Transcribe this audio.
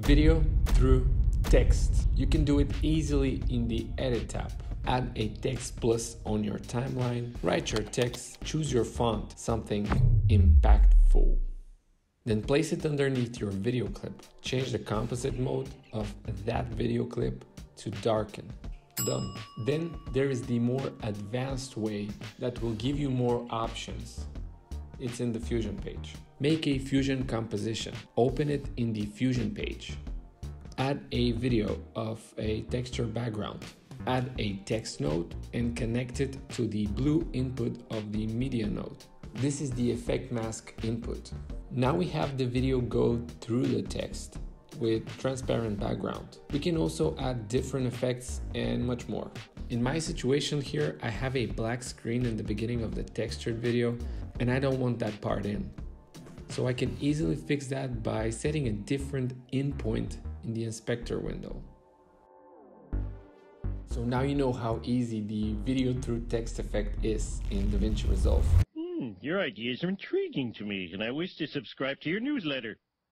video through text. You can do it easily in the Edit tab. Add a text plus on your timeline, write your text, choose your font, something impactful. Then place it underneath your video clip. Change the composite mode of that video clip to darken. Done. Then there is the more advanced way that will give you more options. It's in the Fusion page. Make a Fusion composition. Open it in the Fusion page. Add a video of a texture background. Add a text node and connect it to the blue input of the media node. This is the effect mask input. Now we have the video go through the text with transparent background. We can also add different effects and much more. In my situation here, I have a black screen in the beginning of the textured video and I don't want that part in. So I can easily fix that by setting a different endpoint in the inspector window. So now you know how easy the video through text effect is in DaVinci Resolve. Your ideas are intriguing to me, and I wish to subscribe to your newsletter.